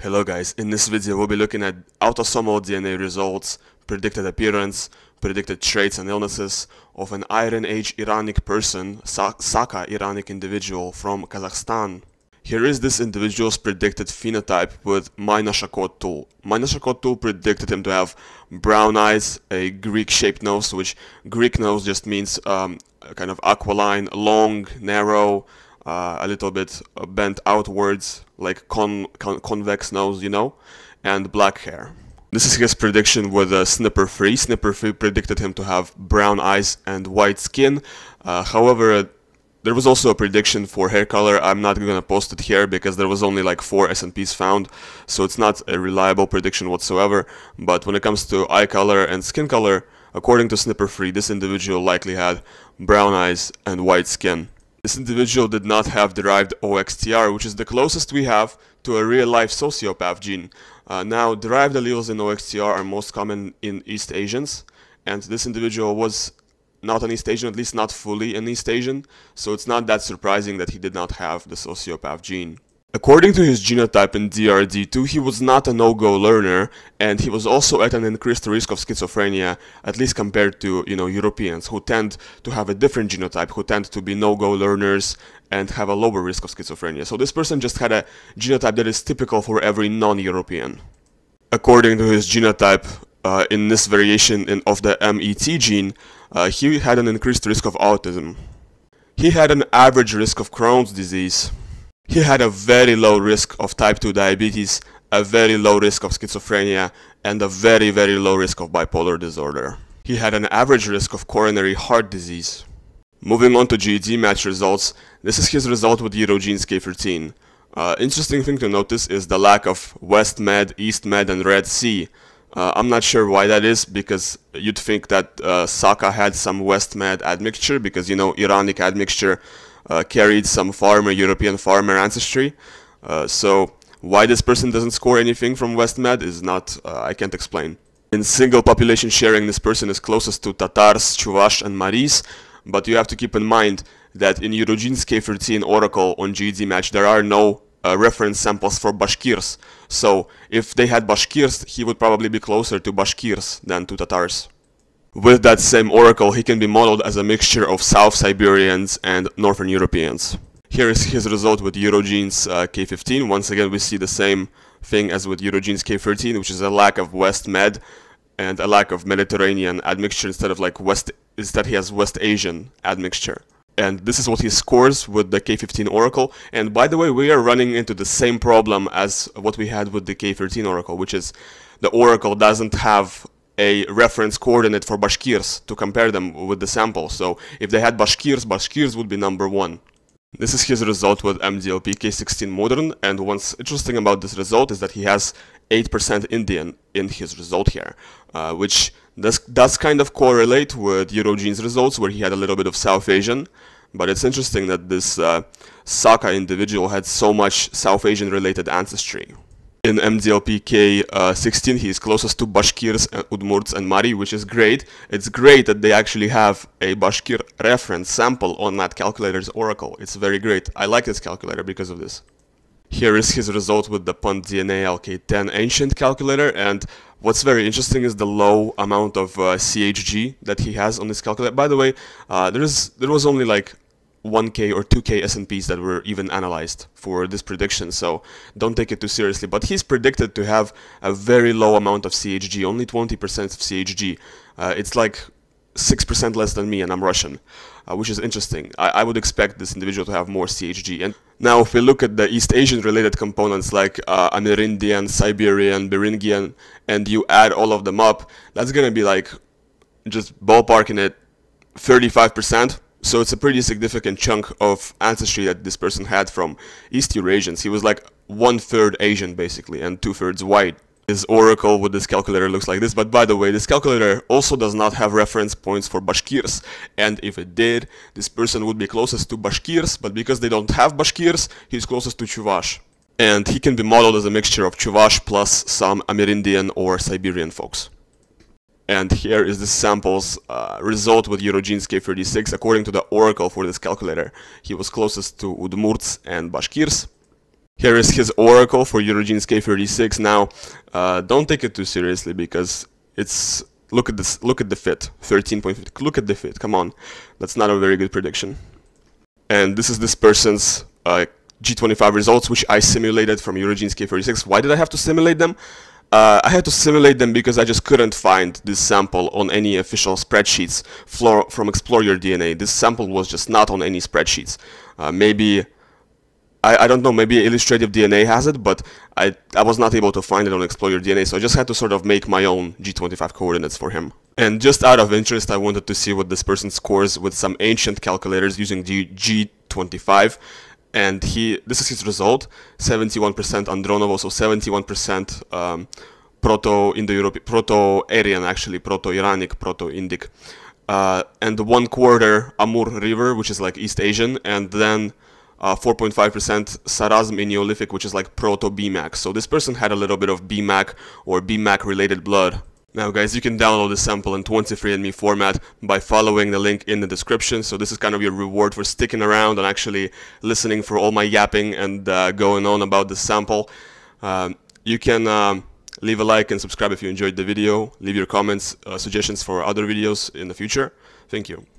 Hello guys, in this video we'll be looking at autosomal DNA results, predicted appearance, predicted traits and illnesses of an Iron Age Iranic person, Saka Iranic individual from Kazakhstan. Here is this individual's predicted phenotype with Mainashakotul. Mainashakotul predicted him to have brown eyes, a Greek-shaped nose, which Greek nose just means kind of aquiline, long, narrow, a little bit bent outwards, like convex nose, you know, and black hair. This is his prediction with Snipper Free. Snipper Free predicted him to have brown eyes and white skin. However, there was also a prediction for hair color. I'm not going to post it here because there was only like 4 S&Ps found, so it's not a reliable prediction whatsoever. But when it comes to eye color and skin color, according to Snipper Free, this individual likely had brown eyes and white skin. This individual did not have derived OXTR, which is the closest we have to a real-life sociopath gene. Now, derived alleles in OXTR are most common in East Asians, and this individual was not an East Asian, at least not fully an East Asian, so it's not that surprising that he did not have the sociopath gene. According to his genotype in DRD2, he was not a no-go learner, and he was also at an increased risk of schizophrenia, at least compared to, you know, Europeans, who tend to have a different genotype, who tend to be no-go learners and have a lower risk of schizophrenia. So this person just had a genotype that is typical for every non-European. According to his genotype, in this variation of the MET gene, he had an increased risk of autism. He had an average risk of Crohn's disease. He had a very low risk of type 2 diabetes, a very low risk of schizophrenia, and a very, very low risk of bipolar disorder. He had an average risk of coronary heart disease. Moving on to GEDmatch results, this is his result with Eurogenes K13. Interesting thing to notice is the lack of West Med, East Med, and Red Sea. I'm not sure why that is, because you'd think that Saka had some West Med admixture, because, you know, Iranic admixture carried some European farmer ancestry, so why this person doesn't score anything from West Med is not, I can't explain. In single population sharing, this person is closest to Tatars, Chuvash and Maris, but you have to keep in mind that in Eurogenes K13 Oracle on GEDmatch there are no reference samples for Bashkirs, so if they had Bashkirs, he would probably be closer to Bashkirs than to Tatars. With that same oracle, he can be modeled as a mixture of South Siberians and Northern Europeans. Here is his result with Eurogenes K15. Once again, we see the same thing as with Eurogenes K13, which is a lack of West Med and a lack of Mediterranean admixture instead of like West, instead he has West Asian admixture. And this is what he scores with the K15 Oracle. And by the way, we are running into the same problem as what we had with the K13 Oracle, which is the Oracle doesn't have a reference coordinate for Bashkirs to compare them with the sample. So if they had Bashkirs, Bashkirs would be number 1. This is his result with MDLP K16 Modern, and what's interesting about this result is that he has 8% Indian in his result here, which does kind of correlate with Eurogenes results where he had a little bit of South Asian, but it's interesting that this Saka individual had so much South Asian related ancestry. In MDLP K16, he is closest to Bashkirs, Udmurts and Mari, which is great. It's great that they actually have a Bashkir reference sample on that calculator's oracle. It's very great. I like this calculator because of this. Here is his result with the Punt dna lk10 ancient calculator, and what's very interesting is the low amount of CHG that he has on this calculator. By the way, there was only like 1K or 2K S&Ps that were even analyzed for this prediction, so don't take it too seriously. But he's predicted to have a very low amount of CHG, only 20% of CHG. It's like 6% less than me, and I'm Russian, which is interesting. I would expect this individual to have more CHG. And now if we look at the East Asian related components like Amerindian, Siberian, Beringian, and you add all of them up, that's gonna be like, just ballparking it, 35%. So it's a pretty significant chunk of ancestry that this person had from East Eurasians. He was like 1/3 Asian basically and 2/3 white. His oracle with this calculator looks like this, but by the way, this calculator also does not have reference points for Bashkirs, and if it did, this person would be closest to Bashkirs, but because they don't have Bashkirs, he's closest to Chuvash. And he can be modeled as a mixture of Chuvash plus some Amerindian or Siberian folks. And here is the sample's result with Eurogenes K36. According to the oracle for this calculator, he was closest to Udmurts and Bashkirs. Here is his oracle for Eurogenes K36. Now, don't take it too seriously, because it's, look at this, look at the fit, 13.50, look at the fit, come on, that's not a very good prediction. And this is this person's G25 results, which I simulated from Eurogenes K36. Why did I have to simulate them? I had to simulate them because I just couldn't find this sample on any official spreadsheets from ExploreYourDNA. This sample was just not on any spreadsheets. Maybe, I don't know, maybe Illustrative DNA has it, but I was not able to find it on ExploreYourDNA, so I just had to sort of make my own G25 coordinates for him. And just out of interest, I wanted to see what this person scores with some ancient calculators using the G25. And this is his result, 71% Andronovo, so 71% Proto-Indo-European, Proto-Aryan actually, Proto-Iranic, Proto-Indic. And 1/4 Amur River, which is like East Asian, and then 4.5% Sarazm in Neolithic, which is like Proto-BMAC. So this person had a little bit of BMAC or BMAC-related blood. Now guys, you can download the sample in 23andme format by following the link in the description. So this is kind of your reward for sticking around and actually listening for all my yapping and going on about the sample. You can leave a like and subscribe if you enjoyed the video. Leave your comments, suggestions for other videos in the future. Thank you.